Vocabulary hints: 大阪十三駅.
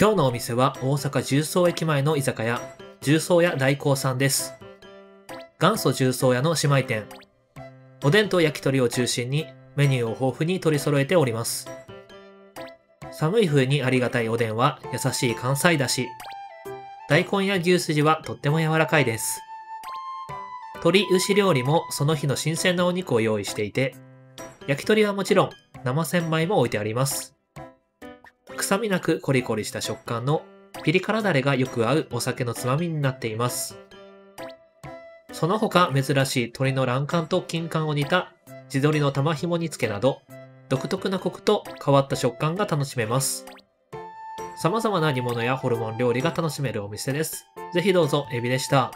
今日のお店は大阪十三駅前の居酒屋、十三屋大光さんです。元祖十三屋の姉妹店。おでんと焼き鳥を中心にメニューを豊富に取り揃えております。寒い冬にありがたいおでんは優しい関西だし。大根や牛すじはとっても柔らかいです。鶏牛料理もその日の新鮮なお肉を用意していて、焼き鳥はもちろん生千枚も置いてあります。臭みなくコリコリした食感のピリ辛だれがよく合うお酒のつまみになっています。その他珍しい鶏の卵管と金管を煮た地鶏の玉ひも煮付けなど、独特なコクと変わった食感が楽しめます。様々な煮物やホルモン料理が楽しめるお店です。ぜひどうぞ。エビでした。